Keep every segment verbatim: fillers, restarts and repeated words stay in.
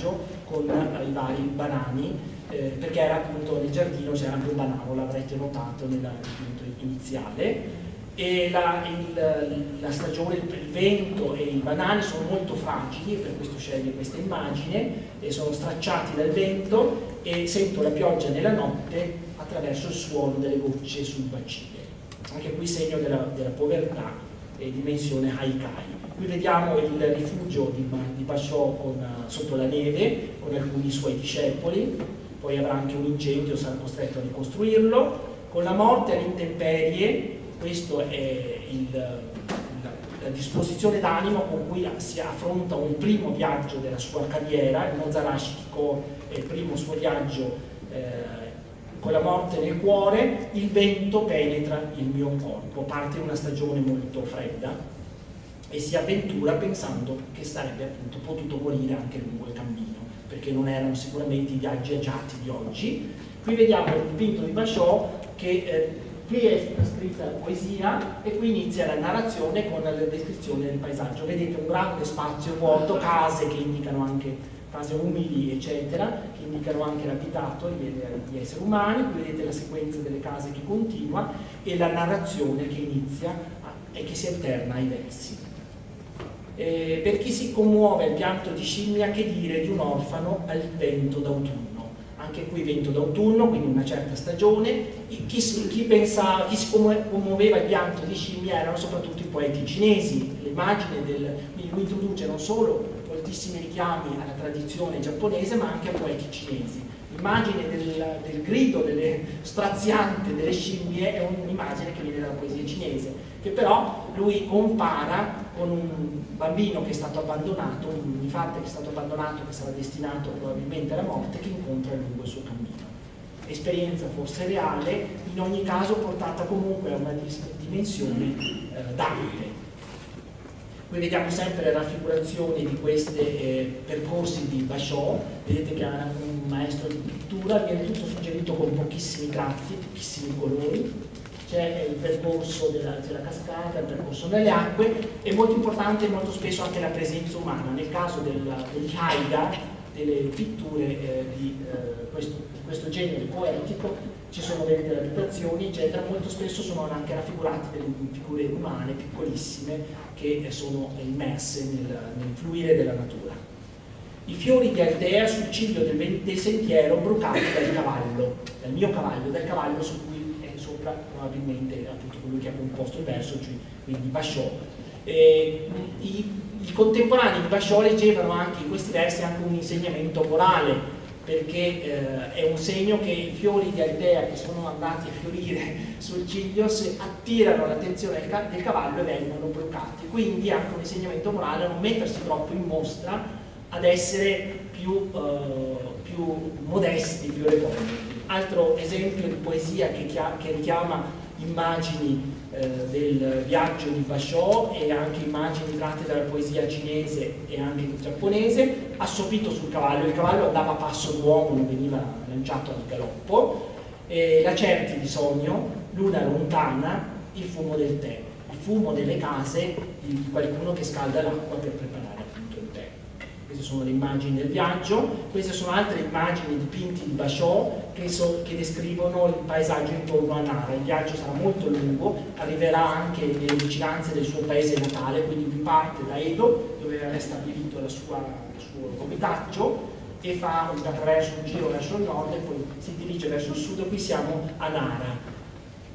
formaggio con i vari banani, eh, perché era appunto nel giardino c'era anche un banano, l'avrete notato nel dipinto iniziale. E la, il, la stagione, il vento e i banani sono molto fragili, per questo sceglie questa immagine, e sono stracciati dal vento e sento la pioggia nella notte attraverso il suono delle gocce sul bacile. Anche qui segno della, della povertà e dimensione haikai. Qui vediamo il rifugio di, di Bashō con, sotto la neve con alcuni suoi discepoli, poi avrà anche un incendio, sarà costretto a ricostruirlo, con la morte alle intemperie. Questa è il, la, la disposizione d'animo con cui si affronta un primo viaggio della sua carriera. Il Mozarashiko è il primo suo viaggio eh, con la morte nel cuore. Il vento penetra il mio corpo, parte una stagione molto fredda e si avventura pensando che sarebbe appunto potuto morire anche lungo il cammino, perché non erano sicuramente i viaggi agiati di oggi. Qui vediamo il dipinto di Bashō che... Eh, qui è scritta poesia e qui inizia la narrazione con la descrizione del paesaggio. Vedete un grande spazio vuoto, case che indicano anche case umili, eccetera, che indicano anche l'abitato di esseri umani. Qui vedete la sequenza delle case che continua e la narrazione che inizia e che si alterna ai versi. E per chi si commuove il pianto di scimmia, che dire di un orfano al vento d'autunno? Anche qui vento d'autunno, quindi una certa stagione. Chi si, chi pensava, chi si commuoveva il pianto di scimmia erano soprattutto i poeti cinesi. L'immagine del, lui introduce non solo moltissimi richiami alla tradizione giapponese, ma anche a poeti cinesi. L'immagine del, del grido delle, straziante delle scimmie è un'immagine che viene dalla poesia cinese, che però lui compara con un bambino che è stato abbandonato, un infante che è stato abbandonato, che sarà destinato probabilmente alla morte, che incontra lungo il suo cammino. Esperienza forse reale, in ogni caso portata comunque a una dimensione eh, d'arte. Qui vediamo sempre le raffigurazioni di questi eh, percorsi di Bashō. Vedete che era un maestro di pittura, viene tutto suggerito con pochissimi tratti, pochissimi colori. C'è il percorso della, della cascata, il percorso nelle acque, è molto importante molto spesso anche la presenza umana. Nel caso della, degli Haiga, delle pitture eh, di eh, questo, questo genere poetico, ci sono delle, delle abitazioni, eccetera, molto spesso sono anche raffigurate delle figure umane piccolissime che sono immerse nel, nel fluire della natura. I fiori di Aldea sul ciglio del, del sentiero brucati dal cavallo, dal mio cavallo, dal cavallo su cui probabilmente appunto colui che ha composto il verso, cioè quindi Bashō. E, i, i contemporanei di Bashō leggevano anche in questi versi anche un insegnamento morale, perché eh, è un segno che i fiori di Aldea che sono andati a fiorire sul ciglio attirano l'attenzione del, del cavallo e vengono bloccati, quindi anche un insegnamento morale a non mettersi troppo in mostra, ad essere più, eh, più modesti, più regolari. Altro esempio di poesia che, che richiama immagini eh, del viaggio di Bashō e anche immagini tratte dalla poesia cinese e anche giapponese, assopito sul cavallo. Il cavallo andava a passo d'uomo, non veniva lanciato al galoppo. Eh, Lacerti di sogno, luna lontana, il fumo del tè, il fumo delle case di qualcuno che scalda l'acqua per preparare appunto il tè. Queste sono le immagini del viaggio, queste sono altre immagini dipinti di Bashō che, so, che descrivono il paesaggio intorno a Nara. Il viaggio sarà molto lungo, arriverà anche nelle vicinanze del suo paese natale, quindi parte da Edo, dove era stabilito la sua, il suo comitaggio, e fa attraverso un giro verso il nord e poi si dirige verso il sud, e qui siamo a Nara.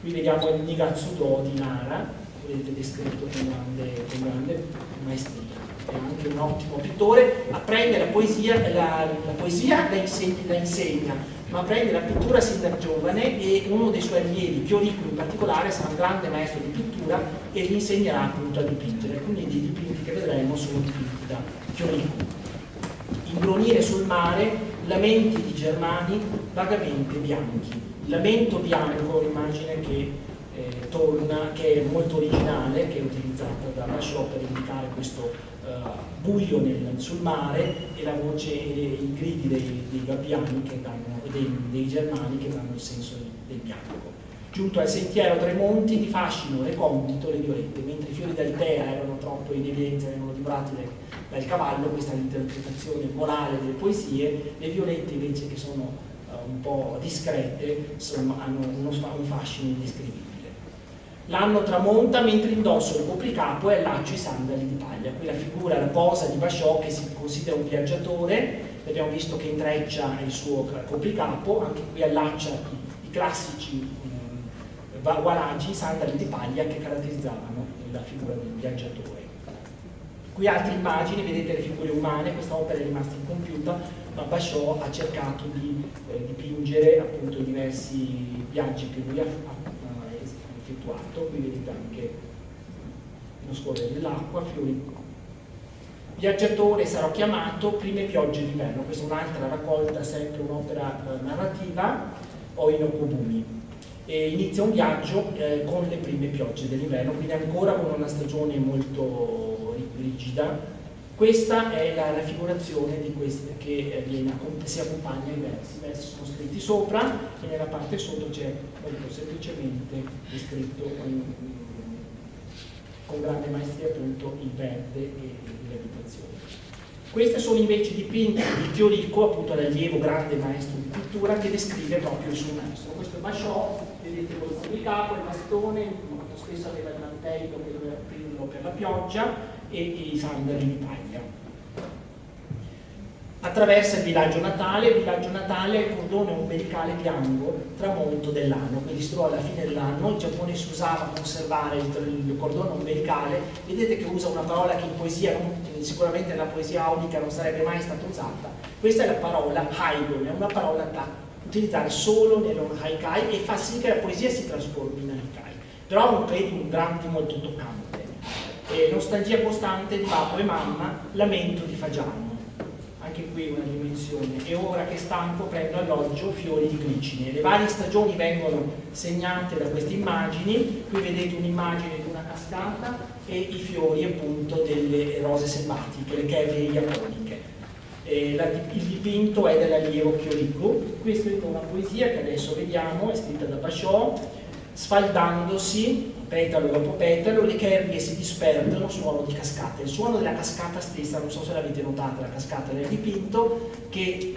Qui vediamo il Nigatsudo di Nara, vedete descritto con grande, con grande maestria. È anche un ottimo pittore, apprende la poesia, la, la, poesia la, insegna, la insegna, ma apprende la pittura sin da giovane, e uno dei suoi allievi, Fiorico in particolare, sarà un grande maestro di pittura e gli insegnerà appunto a dipingere. Alcuni dei dipinti che vedremo sono dipinti da Fiorico. Imbronire sul mare, lamenti di germani vagamente bianchi. Lamento bianco, un'immagine che Eh, torna, che è molto originale, che è utilizzata da Bashō per indicare questo eh, buio nel, sul mare, e la voce e le, i gridi dei, dei gabbiani che danno, dei, dei germani che danno il senso del bianco. giunto al sentiero Tre Monti, di fascino e compito le violette, mentre i fiori d'Altea erano troppo in evidenza, erano divorati dal, dal cavallo. Questa è l'interpretazione morale delle poesie. Le violette invece, che sono uh, un po' discrete, sono, hanno uno, un fascino indescrivibile. L'anno tramonta mentre indosso il copricapo e allaccio i sandali di paglia. Qui la figura, la posa di Bashō, che si considera un viaggiatore. Abbiamo visto che intreccia il suo copricapo, anche qui allaccia i, i classici um, guaragi, sandali di paglia che caratterizzavano la figura del viaggiatore. Qui altre immagini, vedete le figure umane, questa opera è rimasta incompiuta, ma Bashō ha cercato di eh, dipingere appunto diversi viaggi che lui ha fatto. Effettuato, qui vedete anche lo scorrere dell'acqua, Fiorico. Viaggiatore sarò chiamato, prime piogge d'inverno. Questa è un'altra raccolta, sempre un'opera eh, narrativa, Oino Kobumi. E inizia un viaggio eh, con le prime piogge dell'inverno, quindi ancora con una stagione molto rigida. Questa è la raffigurazione di queste che viene, si accompagna ai versi. I versi sono scritti sopra e nella parte sotto c'è molto semplicemente descritto in, con grande maestria appunto il verde e le abitazioni. Queste sono invece dipinti di Fiorico, appunto l'allievo grande maestro di pittura, che descrive proprio il suo maestro. Questo è Bashō, vedete con il copricapo, il bastone, molto spesso aveva il mantello che doveva aprirlo per la pioggia, e i sandali di paglia. Attraversa il villaggio natale, il villaggio natale è il cordone ombelicale bianco, tramonto dell'anno, quindi si trova alla fine dell'anno. In Giappone si usava conservare il cordone ombelicale. Vedete che usa una parola che in poesia, sicuramente nella poesia aulica, non sarebbe mai stata usata. Questa è la parola Haiga, è una parola da utilizzare solo nello haikai e fa sì che la poesia si trasformi in haikai, però non credi un dramma molto toccante. E nostalgia costante di babbo e mamma, lamento di fagiano, anche qui una dimensione. E ora che stanco prendo alloggio fiori di glicine. Le varie stagioni vengono segnate da queste immagini. Qui vedete un'immagine di una cascata e i fiori appunto delle rose selvatiche, le chevie iaponiche. Il dipinto è dell'allievo Fiorico. Qui è scritta una poesia che adesso vediamo, è scritta da Bashō. Sfaldandosi petalo dopo petalo, le chevie si disperdono suono di cascata. Il suono della cascata stessa, non so se l'avete notata, la cascata del dipinto, che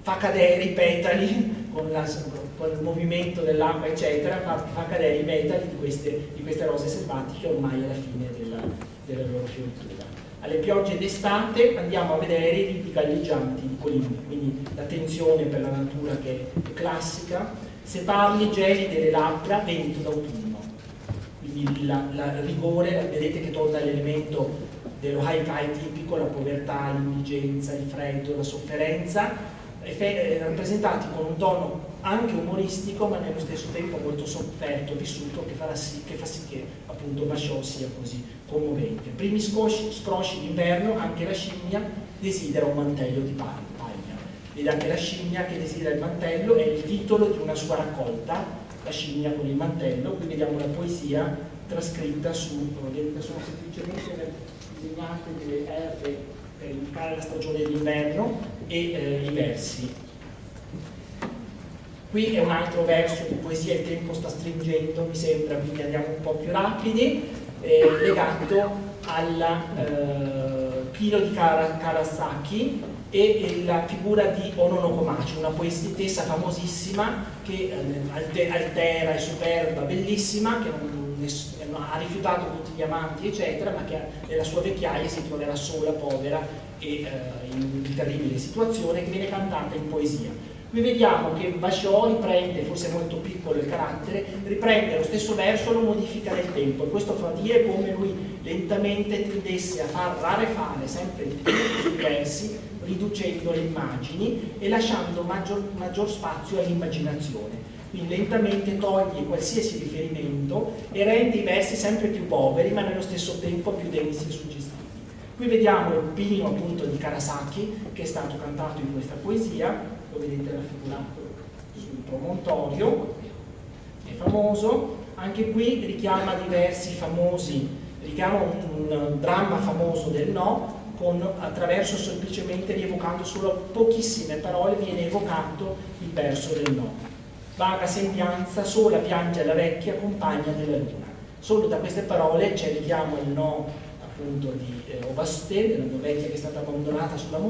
fa cadere i petali con, la, con il movimento dell'acqua, eccetera, fa, fa cadere i petali di queste, di queste rose selvatiche ormai alla fine della, della loro fioritura. Alle piogge d'estate andiamo a vedere i riti galleggianti di Colibri, quindi la tensione per la natura che è classica. Se parli geli delle labbra, vento d'autunno. Quindi il rigore, la, vedete che torna l'elemento dello haikai tipico, la povertà, l'indigenza, il freddo, la sofferenza, rappresentati con un tono anche umoristico, ma nello stesso tempo molto sofferto, vissuto, che, farà sì, che fa sì che appunto Bashō sia così commovente. Primi scrosci, scrosci d'inverno, anche la scimmia desidera un mantello di paglia. Vede anche la scimmia che desidera il mantello, è il titolo di una sua raccolta, la scimmia con il mantello. Qui vediamo la poesia trascritta su, vedete, sono semplicemente disegnate delle erbe per indicare la stagione dell'inverno e eh, i versi. Qui è un altro verso di poesia, il tempo sta stringendo, mi sembra, quindi andiamo un po' più rapidi, eh, legato al eh, pilo di Karasaki. E la figura di Onono Komachi, una poetessa famosissima che eh, altera e superba, bellissima, che non, ness, ha rifiutato tutti gli amanti, eccetera, ma che nella sua vecchiaia si troverà sola, povera e eh, in una terribile situazione, che viene cantata in poesia. Qui vediamo che Bashō riprende, forse molto piccolo il carattere, riprende lo stesso verso e lo modifica nel tempo, e questo fa dire come lui lentamente tendesse a far rarefare sempre di più i versi, riducendo le immagini e lasciando maggior, maggior spazio all'immaginazione. Quindi lentamente toglie qualsiasi riferimento e rende i versi sempre più poveri, ma nello stesso tempo più densi e suggestivi. Qui vediamo il pino appunto di Karasaki, che è stato cantato in questa poesia, lo vedete raffigurato sul promontorio, è famoso. Anche qui richiama diversi famosi, richiama un, un dramma famoso del no, Con, attraverso semplicemente rievocando solo pochissime parole viene evocato il verso del no. vaga sembianza, sola piange la vecchia compagna della luna. Solo da queste parole c'è richiamo il no appunto di eh, Obasté, della vecchia che è stata abbandonata sulla montagna.